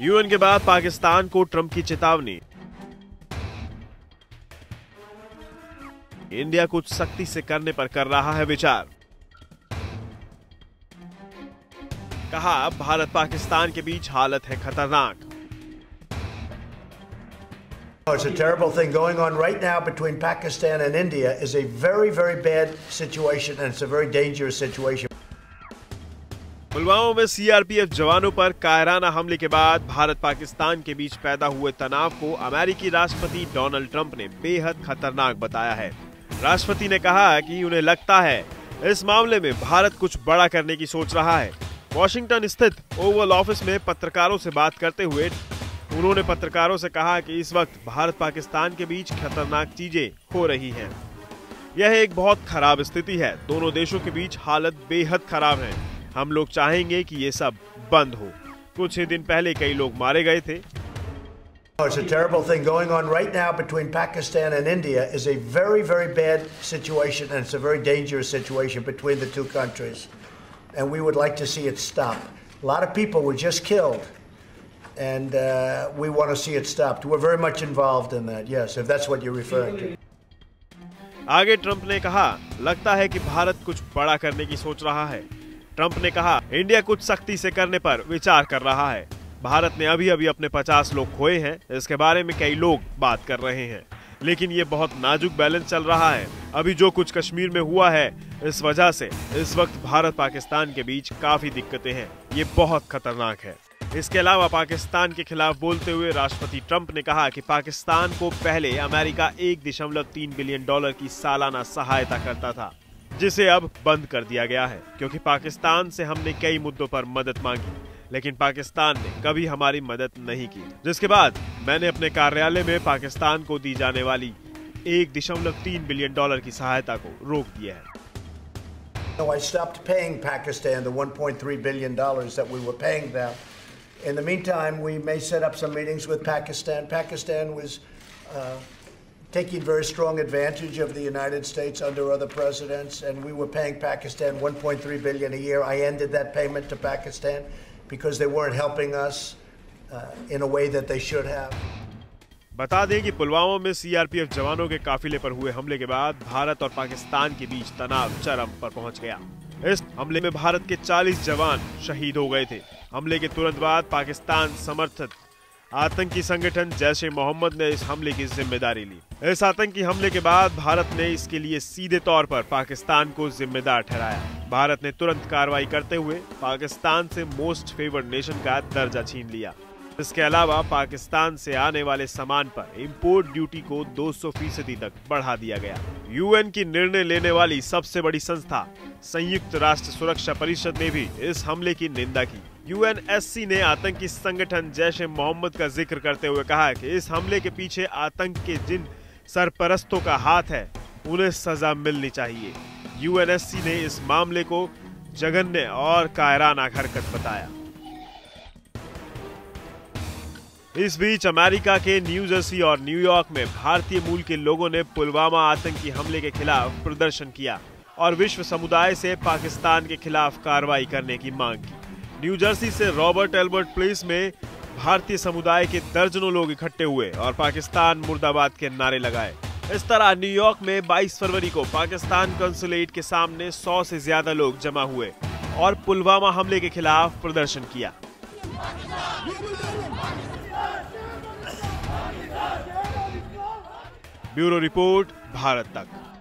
UN के बाद पाकिस्तान को ट्रंप की चेतावनी, इंडिया कुछ सख्ती से करने पर कर रहा है विचार। कहा भारत पाकिस्तान के बीच हालत है खतरनाक। It's a terrible thing going on right now between Pakistan and India is a very, very bad situation and it's a very dangerous situation. Pulwama में सीआरपीएफ जवानों पर कायराना हमले के बाद भारत पाकिस्तान के बीच पैदा हुए तनाव को अमेरिकी राष्ट्रपति डोनाल्ड ट्रंप ने बेहद खतरनाक बताया है। राष्ट्रपति ने कहा कि उन्हें लगता है इस मामले में भारत कुछ बड़ा करने की सोच रहा है। वॉशिंगटन स्थित ओवल ऑफिस में पत्रकारों से बात करते हुए उन्होंने पत्रकारों से कहा कि इस वक्त भारत पाकिस्तान के बीच खतरनाक चीजें हो रही हैं। यह एक बहुत खराब स्थिति है, दोनों देशों के बीच हालत बेहद खराब है। हम लोग चाहेंगे कि ये सब बंद हो। कुछ ही दिन पहले कई लोग मारे गए थे। It's a terrible thing going on right now between Pakistan and India is a very, very bad situation and it's a very dangerous situation between the two countries. And we would like to see it stop. A lot of people were just killed and we want to see it stopped. We're very much involved in that. Yes, if that's what you're referring to. आगे Trump ने कहा, लगता है कि भारत कुछ बड़ा करने की सोच रहा है। ट्रंप ने कहा इंडिया कुछ सख्ती से करने पर विचार कर रहा है। भारत ने अभी अपने 50 लोग खोए हैं, इसके बारे में कई लोग बात कर रहे हैं, लेकिन ये बहुत नाजुक बैलेंस चल रहा है। अभी जो कुछ कश्मीर में हुआ है, इस वजह से इस वक्त भारत पाकिस्तान के बीच काफी दिक्कतें हैं। ये बहुत खतरनाक है। इसके अलावा पाकिस्तान के खिलाफ बोलते हुए राष्ट्रपति ट्रंप ने कहा कि पाकिस्तान को पहले अमेरिका 1.3 बिलियन डॉलर की सालाना सहायता करता था, जिसे अब बंद कर दिया गया है, क्योंकि पाकिस्तान से हमने कई मुद्दों पर मदद मांगी, लेकिन पाकिस्तान ने कभी हमारी मदद नहीं की। जिसके बाद मैंने अपने कार्यालय में पाकिस्तान को दी जाने वाली 1.3 बिलियन डॉलर की सहायता को रोक दिया है। So I stopped paying Pakistan the $1.3 billion that we were paying them. In the meantime, we may set up some meetings with Pakistan. Pakistan was taking very strong advantage of the United States under other presidents, and we were paying Pakistan $1.3 billion a year. I ended that payment to Pakistan because they weren't helping us in a way that they should have. बता दें कि पुलवामा में CRPF जवानों के काफिले पर हुए हमले के बाद भारत और पाकिस्तान के बीच तनाव चरम पर पहुंच गया। इस हमले में भारत के 40 जवान शहीद हो गए थे। हमले के तुरंत बाद पाकिस्तान समर्थित आतंकी संगठन जैश-ए-मोहम्मद ने इस हमले की जिम्मेदारी ली। इस आतंकी हमले के बाद भारत ने इसके लिए सीधे तौर पर पाकिस्तान को जिम्मेदार ठहराया। भारत ने तुरंत कार्रवाई करते हुए पाकिस्तान से मोस्ट फेवर्ड नेशन का दर्जा छीन लिया। इसके अलावा पाकिस्तान से आने वाले सामान पर इम्पोर्ट ड्यूटी को 200% तक बढ़ा दिया गया। यूएन की निर्णय लेने वाली सबसे बड़ी संस्था संयुक्त राष्ट्र सुरक्षा परिषद ने भी इस हमले की निंदा की। यूएनएससी ने आतंकी संगठन जैश-ए-मोहम्मद का जिक्र करते हुए कहा कि इस हमले के पीछे आतंक के जिन सरपरस्तों का हाथ है, उन्हें सजा मिलनी चाहिए। यूएनएससी ने इस मामले को जघन्य और कायराना हरकत बताया। इस बीच अमेरिका के न्यू जर्सी और न्यूयॉर्क में भारतीय मूल के लोगों ने पुलवामा आतंकी हमले के खिलाफ प्रदर्शन किया और विश्व समुदाय से पाकिस्तान के खिलाफ कार्रवाई करने की मांग की। न्यू जर्सी से रॉबर्ट एल्बर्ट प्लेस में भारतीय समुदाय के दर्जनों लोग इकट्ठे हुए और पाकिस्तान मुर्दाबाद के नारे लगाए। इस तरह न्यूयॉर्क में 22 फरवरी को पाकिस्तान कंसुलेट के सामने 100 से ज्यादा लोग जमा हुए और पुलवामा हमले के खिलाफ प्रदर्शन किया। ब्यूरो रिपोर्ट, भारत तक।